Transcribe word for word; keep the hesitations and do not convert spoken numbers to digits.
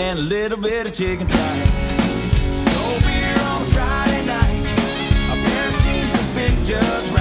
and a little bit of chicken fried. No beer on a Friday night, a pair of jeans that fit just right.